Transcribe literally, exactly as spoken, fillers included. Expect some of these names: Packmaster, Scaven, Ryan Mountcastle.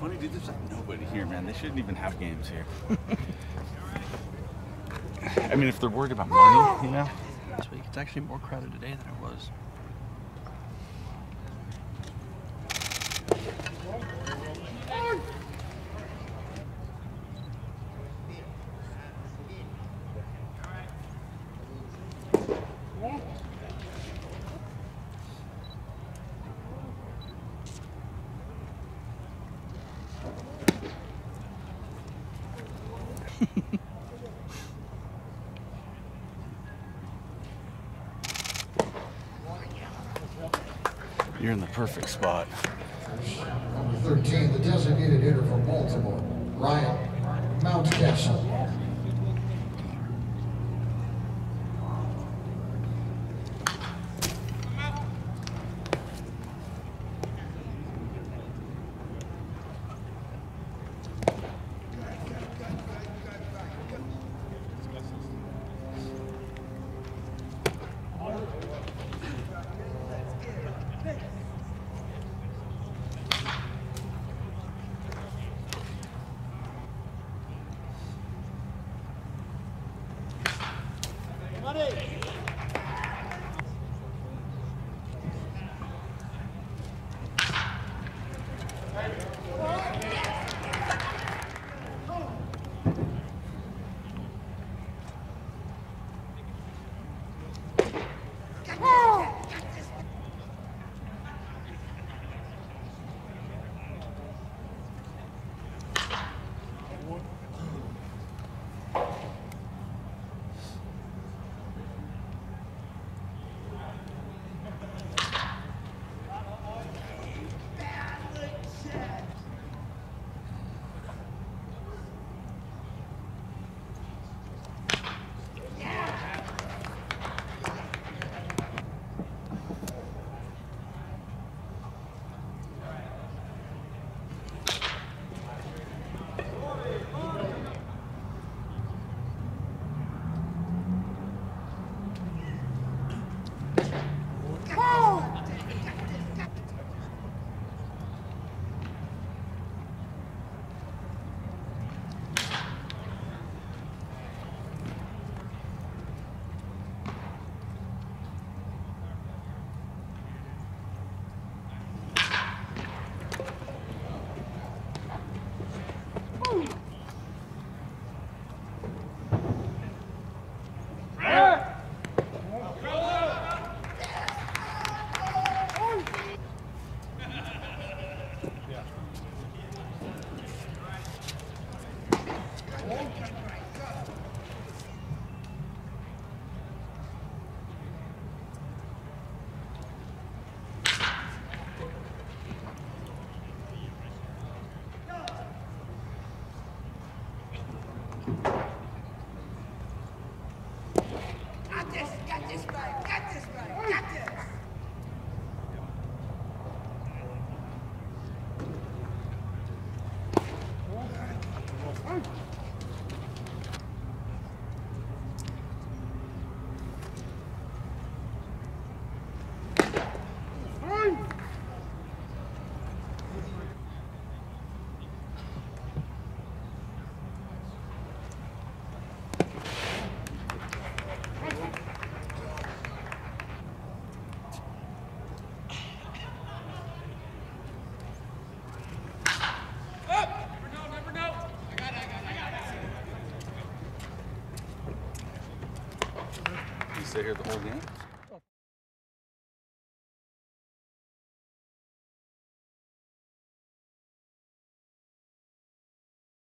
funny, dude, there's like nobody here, man. They shouldn't even have games here. I mean, if they're worried about money, you know? This week, it's actually more crowded today than it was. You're in the perfect spot. Number thirteen, the designated hitter for Baltimore, Ryan Mountcastle. Here the whole game.